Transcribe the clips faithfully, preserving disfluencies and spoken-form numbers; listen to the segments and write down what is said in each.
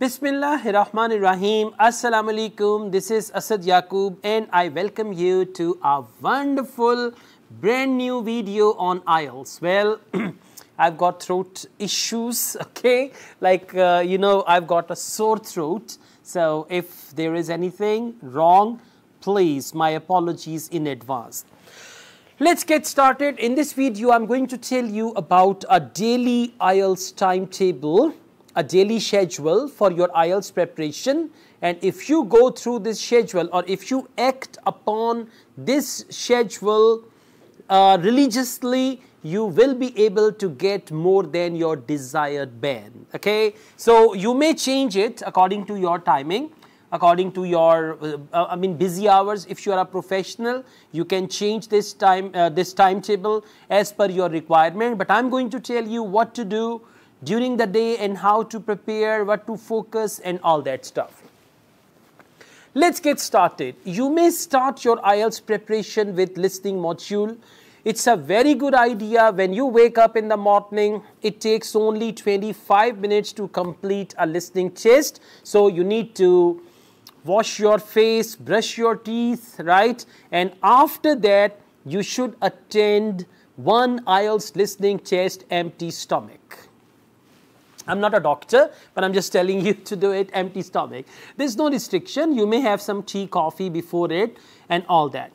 Bismillahirrahmanirrahim. Assalamu alaikum. This is Asad Yaqub and I welcome you to a wonderful brand new video on I E L T S. Well, I've got throat issues, okay? Like, uh, you know, I've got a sore throat. So if there is anything wrong, please, my apologies in advance. Let's get started. In this video, I'm going to tell you about a daily I E L T S timetable, a daily schedule for your I E L T S preparation. And if you go through this schedule or if you act upon this schedule uh, religiously, you will be able to get more than your desired band, okay? So you may change it according to your timing, according to your, uh, I mean, busy hours. If you are a professional, you can change this time, uh, this timetable as per your requirement. But I'm going to tell you what to do during the day and how to prepare, what to focus and all that stuff. Let's get started. You may start your I E L T S preparation with listening module. It's a very good idea. When you wake up in the morning, it takes only twenty-five minutes to complete a listening test. So you need to wash your face, brush your teeth, right? And after that, you should attend one I E L T S listening test empty stomach. I'm not a doctor, but I'm just telling you to do it empty stomach. There's no restriction. You may have some tea, coffee before it and all that.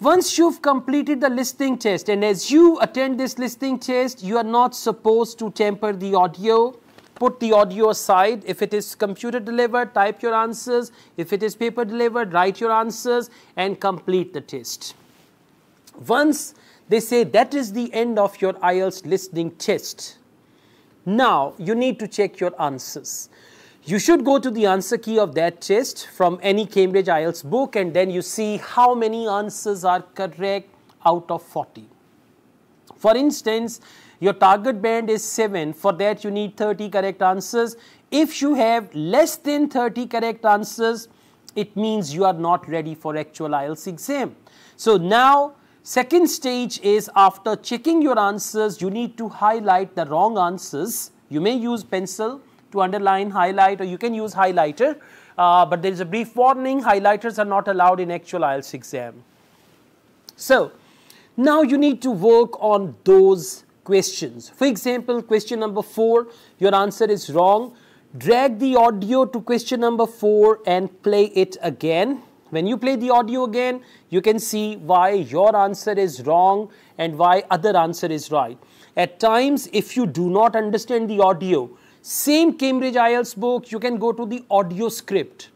Once you've completed the listening test, and as you attend this listening test, you are not supposed to temper the audio. Put the audio aside. If it is computer delivered, type your answers. If it is paper delivered, write your answers and complete the test. Once they say that is the end of your I E L T S listening test, now you need to check your answers. You should go to the answer key of that test from any Cambridge I E L T S book, and then you see how many answers are correct out of forty. For instance, your target band is seven. For that, you need thirty correct answers. If you have less than thirty correct answers, it means you are not ready for actual I E L T S exam. So now, second stage is after checking your answers, you need to highlight the wrong answers. You may use pencil to underline, highlight, or you can use highlighter, uh, but there is a brief warning, highlighters are not allowed in actual I E L T S exam. So now you need to work on those questions. For example, question number four, your answer is wrong. Drag the audio to question number four and play it again. When you play the audio again, you can see why your answer is wrong and why other answer is right. At times, if you do not understand the audio, same Cambridge I E L T S book, you can go to the audio script.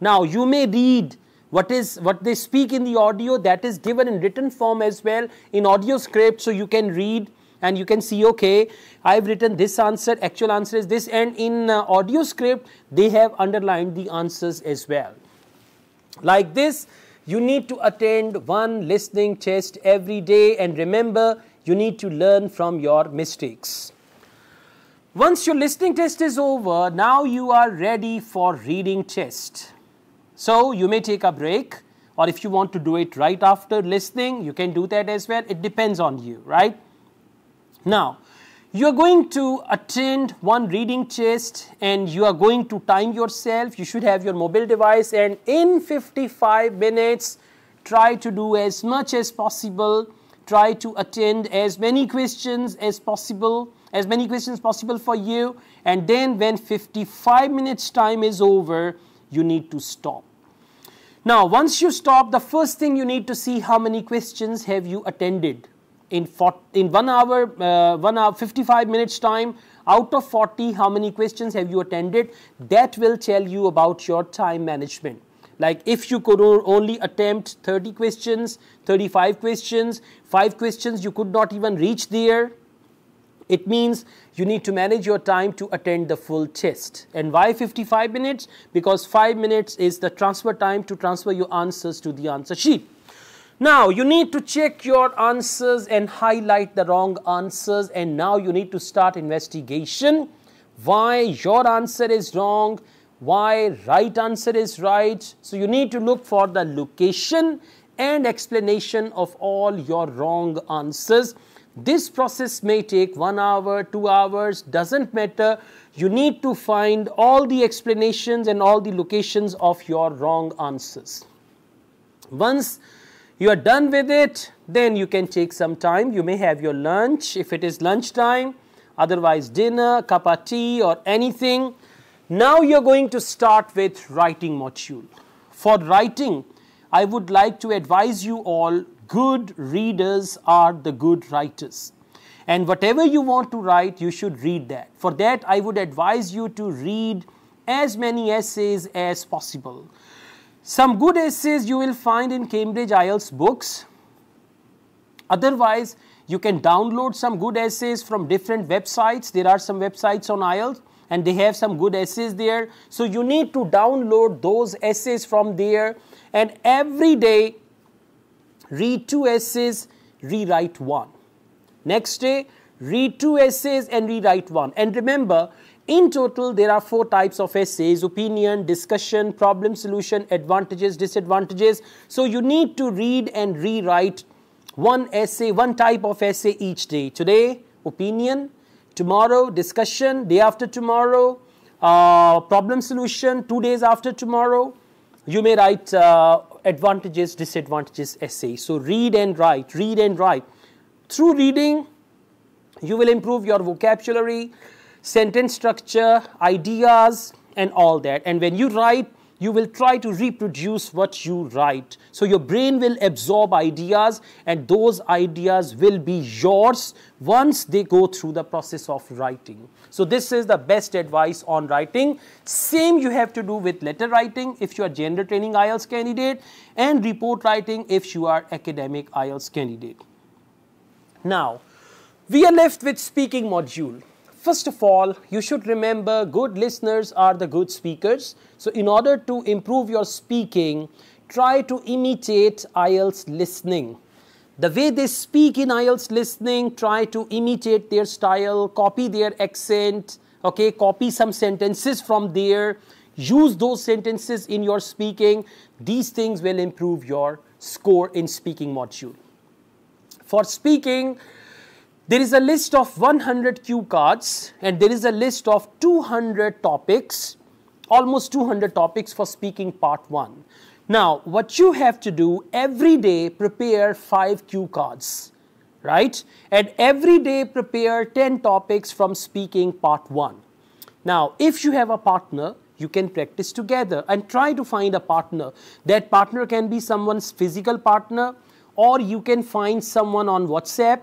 Now, you may read what is what they speak in the audio, that is given in written form as well in audio script. So you can read and you can see, okay, I've written this answer, actual answer is this, and in uh, audio script, they have underlined the answers as well. Like this, you need to attend one listening test every day, and remember, you need to learn from your mistakes. Once your listening test is over, now you are ready for reading test. So you may take a break, or if you want to do it right after listening, you can do that as well. It depends on you, right? Now, you are going to attend one reading test and you are going to time yourself. You should have your mobile device, and in fifty-five minutes, try to do as much as possible. Try to attend as many questions as possible. As many questions possible for you, and then when fifty-five minutes time is over, you need to stop. Now, once you stop, the first thing you need to see how many questions have you attended. In, in one hour, uh, one hour, fifty-five minutes time, out of forty, how many questions have you attended? That will tell you about your time management. Like if you could only attempt thirty questions, thirty-five questions, five questions, you could not even reach there. It means you need to manage your time to attend the full test. And why fifty-five minutes? Because five minutes is the transfer time to transfer your answers to the answer sheet. Now, you need to check your answers and highlight the wrong answers. And now you need to start investigation. Why your answer is wrong? Why right answer is right? So you need to look for the location and explanation of all your wrong answers. This process may take one hour, two hours, doesn't matter. you need to find all the explanations and all the locations of your wrong answers. Once you are done with it, then you can take some time. You may have your lunch if it is lunchtime, otherwise dinner, cup of tea or anything. Now you are going to start with writing module. For writing, I would like to advise you all, good readers are the good writers. And whatever you want to write, you should read that. For that, I would advise you to read as many essays as possible. Some good essays you will find in Cambridge I E L T S books. Otherwise, you can download some good essays from different websites. There are some websites on I E L T S. And they have some good essays there. So you need to download those essays from there and every day read two essays, rewrite one. Next day, read two essays and rewrite one. And remember, in total, there are four types of essays: opinion, discussion, problem solution, advantages, disadvantages. So you need to read and rewrite one essay, one type of essay each day. Today, opinion. Tomorrow, discussion, day after tomorrow, uh, problem solution, two days after tomorrow, you may write uh, advantages, disadvantages essay. So read and write, read and write. Through reading, you will improve your vocabulary, sentence structure, ideas and all that. And when you write, you will try to reproduce what you write. So your brain will absorb ideas and those ideas will be yours once they go through the process of writing. So this is the best advice on writing. Same you have to do with letter writing if you are general training I E L T S candidate, and report writing if you are academic I E L T S candidate. Now, we are left with speaking module. First of all, you should remember good listeners are the good speakers. So in order to improve your speaking, try to imitate I E L T S listening. The way they speak in I E L T S listening, try to imitate their style, copy their accent, okay, copy some sentences from there, use those sentences in your speaking. These things will improve your score in speaking module. For speaking, there is a list of one hundred cue cards and there is a list of two hundred topics, almost two hundred topics for speaking part one. Now, what you have to do every day, prepare five cue cards, right? And every day prepare ten topics from speaking part one. Now, if you have a partner, you can practice together and try to find a partner. That partner can be someone's physical partner, or you can find someone on WhatsApp.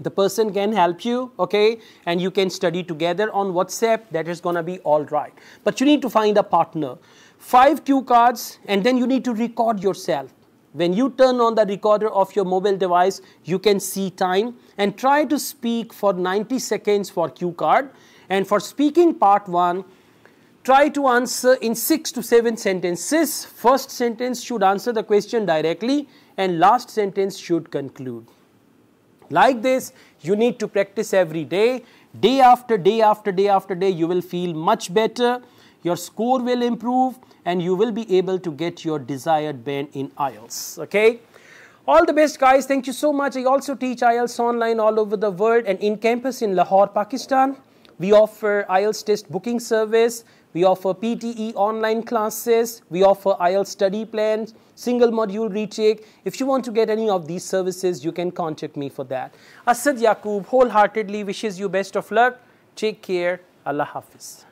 The person can help you, okay, and you can study together on WhatsApp. That is going to be all right. But you need to find a partner. Five cue cards, and then you need to record yourself. When you turn on the recorder of your mobile device, you can see time and try to speak for ninety seconds for cue card. And for speaking part one, try to answer in six to seven sentences. First sentence should answer the question directly, and last sentence should conclude. Like this, you need to practice every day. Day after day after day after day, you will feel much better. Your score will improve and you will be able to get your desired band in I E L T S. Okay? All the best, guys. Thank you so much. I also teach I E L T S online all over the world and in campus in Lahore, Pakistan. We offer I E L T S test booking service. We offer P T E online classes. We offer I E L T S study plans, single module retake. If you want to get any of these services, you can contact me for that. Asad Yaqub wholeheartedly wishes you best of luck. Take care. Allah Hafiz.